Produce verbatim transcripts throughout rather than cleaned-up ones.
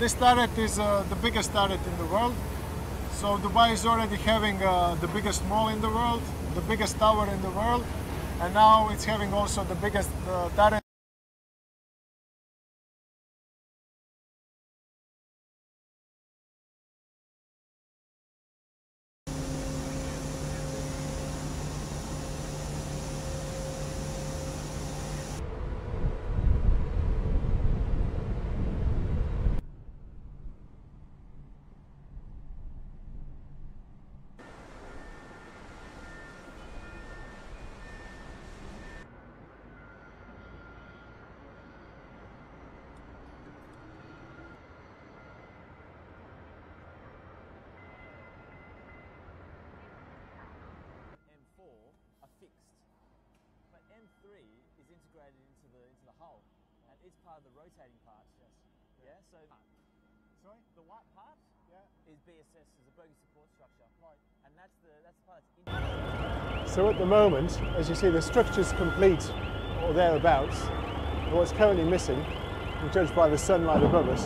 This turret is uh, the biggest turret in the world. So Dubai is already having uh, the biggest mall in the world, the biggest tower in the world, and now it's having also the biggest uh, turret. Into the into the hull, and it's part of the rotating part. Yes. Yeah. yeah so, part. sorry, the white part. Yeah. Is B S S, is a bogie support structure. Right. And that's the that's the part that's. So at the moment, as you see, the structure's complete or thereabouts. But what's currently missing, judged by the sunlight above us,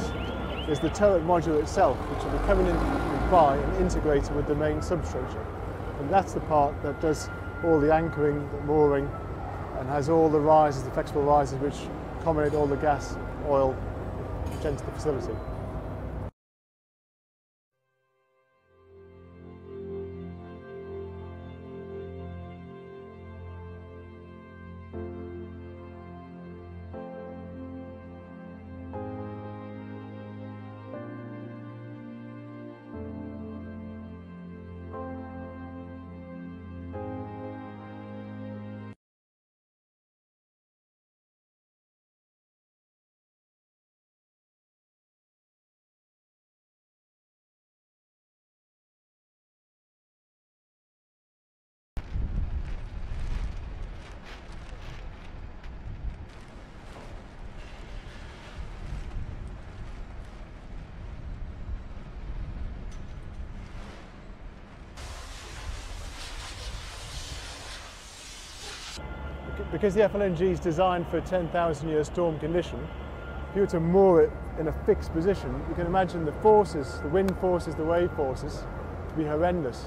is the turret module itself, which will be coming in by and integrated with the main substructure, and that's the part that does all the anchoring, the mooring, and has all the risers, the flexible risers, which accommodate all the gas, oil, which enter the facility. Because the F L N G is designed for ten thousand year storm condition, if you were to moor it in a fixed position, you can imagine the forces, the wind forces, the wave forces, to be horrendous.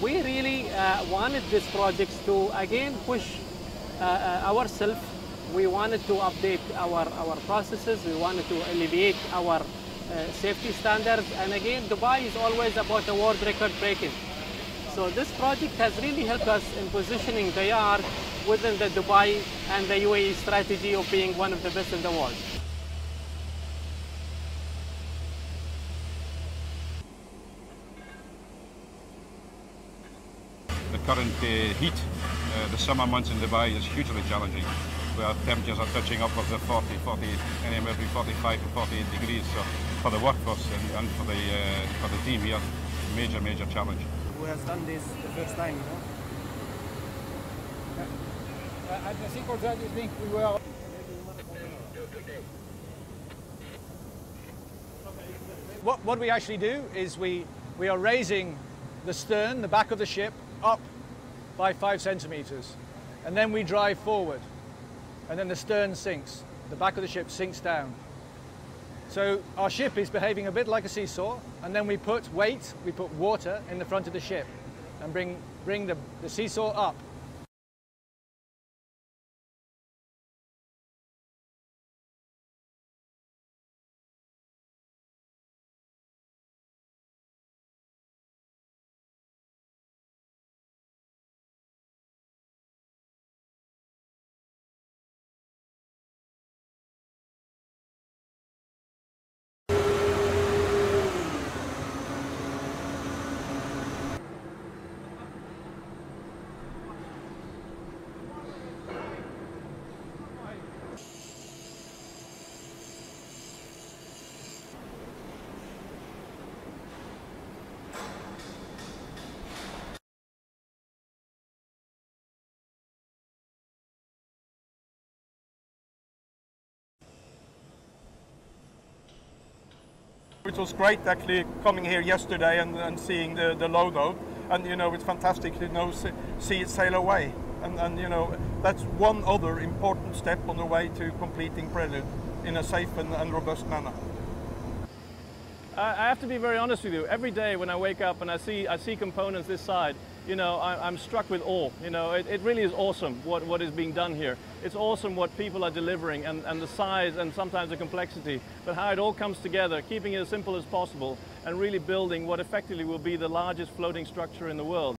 We really uh, wanted these projects to again push uh, ourselves. We wanted to update our, our processes, we wanted to elevate our uh, safety standards, and again Dubai is always about a world record breaking. So this project has really helped us in positioning the yard within the Dubai and the U A E strategy of being one of the best in the world. The current uh, heat, uh, the summer months in Dubai is hugely challenging, where temperatures are touching up of the forty, forty, anywhere between forty-five to forty-eight degrees. So for the workforce and, and for the uh, for the team here, major, major challenge. Who has done this the first time, you know? At the second time, you think we were... What, what we actually do is we, we are raising the stern, the back of the ship, up by five centimeters, and then we drive forward, and then the stern sinks, the back of the ship sinks down. So our ship is behaving a bit like a seesaw, and then we put weight, we put water in the front of the ship and bring, bring the, the seesaw up. which was great actually coming here yesterday and, and seeing the, the load out. And you know, it's fantastic to you know, see it sail away. And, and you know, that's one other important step on the way to completing Prelude in a safe and, and robust manner. I have to be very honest with you. Every day when I wake up and I see I see components this side, you know, I, I'm struck with awe. You know, it, it really is awesome what what is being done here. It's awesome what people are delivering and and the size and sometimes the complexity, but how it all comes together, keeping it as simple as possible, and really building what effectively will be the largest floating structure in the world.